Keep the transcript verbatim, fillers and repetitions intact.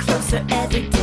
closer every day.